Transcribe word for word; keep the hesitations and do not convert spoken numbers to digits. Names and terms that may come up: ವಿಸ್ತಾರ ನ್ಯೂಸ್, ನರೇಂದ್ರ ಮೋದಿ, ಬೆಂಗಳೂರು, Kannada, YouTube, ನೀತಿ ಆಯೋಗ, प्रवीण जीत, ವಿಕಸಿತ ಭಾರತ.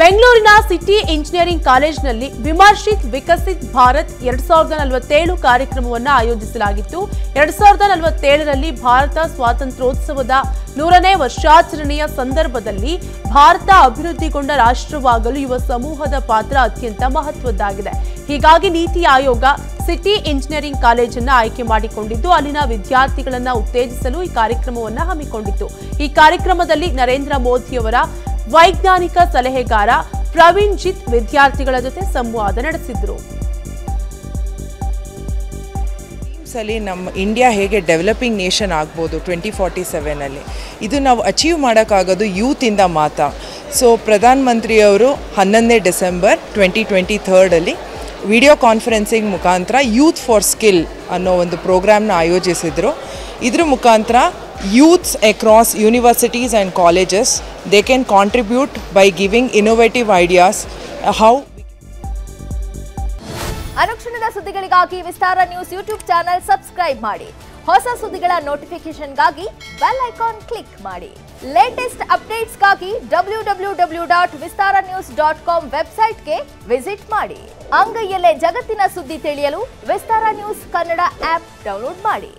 ಬೆಂಗಳೂರಿನ city engineering ಕಾಲೇಜಿನಲ್ಲಿ ವಿಮರ್ಶಿತ ವಿಕಸಿತ ಭಾರತ್ ಎರಡು ಸಾವಿರದ ನಲವತ್ತೇಳು ಕಾರ್ಯಕ್ರಮವನ್ನು ಆಯೋಜಿಸಲಾಗಿತ್ತು। ಎರಡು ಸಾವಿರದ ನಲವತ್ತೇಳರಲ್ಲಿ ಭಾರತ ಸ್ವಾತಂತ್ರ್ಯೋತ್ಸವದ ನೂರನೇ ವರ್ಷಾಚರಣೆಯ ಸಂದರ್ಭದಲ್ಲಿ ಭಾರತ ಅಭಿವೃದ್ಧಿಗೊಂಡ ರಾಷ್ಟ್ರವಾಗಲು ಯುವ ಸಮೂಹದ ಪಾತ್ರ ಅತ್ಯಂತ ಮಹತ್ವದ್ದಾಗಿದೆ। ಹೀಗಾಗಿ ನೀತಿ ಆಯೋಗ ಸಿಟಿ ಇಂಜಿನಿಯರಿಂಗ್ ಕಾಲೇಜನ್ನು ಆಯ್ಕೆ ಮಾಡಿಕೊಂಡಿದ್ದು ಅಲ್ಲಿನ ವಿದ್ಯಾರ್ಥಿಗಳನ್ನು ಉತ್ತೇಜಿಸಲು ಈ ಕಾರ್ಯಕ್ರಮವನ್ನು ಹಮ್ಮಿಕೊಂಡಿತ್ತು। ಈ ಕಾರ್ಯಕ್ರಮದಲ್ಲಿ ನರೇಂದ್ರ ಮೋದಿಯವರ वैज्ञानिक सलहेगार प्रवीण जीत विद्यार्थिगळ जोते संवाद ನಡೆಸಿದರು। सली नम इंडिया हेगे डेवलपिंग नेशन आगबहुदु ಟ್ವೆಂಟಿ ಫೋರ್ಟಿ ಸೆವೆನ್ अल्ली इदु नावु अचीव माडोक्कागोदु यूथ इंद मात्र। सो प्रधानमंत्री अवरु ಹನ್ನೊಂದನೇ ಡಿಸೆಂಬರ್ ಟ್ವೆಂಟಿ ಟ್ವೆಂಟಿ ಮೂರು अल्ली वीडियो कॉन्फरेंसिंग मुखांतर यूथ फॉर स्किल अन्नो ओंदु प्रोग्राम न आयोजिसिदरु। इदर मुखांतर Youths across universities and colleges, they can contribute by giving innovative ideas how ಅರಕ್ಷಣದ ಸುದ್ದಿಗಳಿಗಾಗಿ ವಿಸ್ತಾರ ನ್ಯೂಸ್ YouTube channel subscribe ಮಾಡಿ। ಹೊಸ ಸುದ್ದಿಗಳ ನೋಟಿಫಿಕೇಶನ್ ಗಾಗಿ ಬೆಲ್ ಐಕಾನ್ ಕ್ಲಿಕ್ ಮಾಡಿ। ಲೇಟೆಸ್ಟ್ ಅಪ್ಡೇಟ್ಸ್ ಗಾಗಿ W W W dot ವಿಸ್ತಾರ ನ್ಯೂಸ್ dot com website ಗೆ visit ಮಾಡಿ। ಅಂಗೈಯಲ್ಲೇ ಜಗತ್ತಿನ ಸುದ್ದಿ ತಿಳಿಯಲು ವಿಸ್ತಾರ ನ್ಯೂಸ್ Kannada app download ಮಾಡಿ।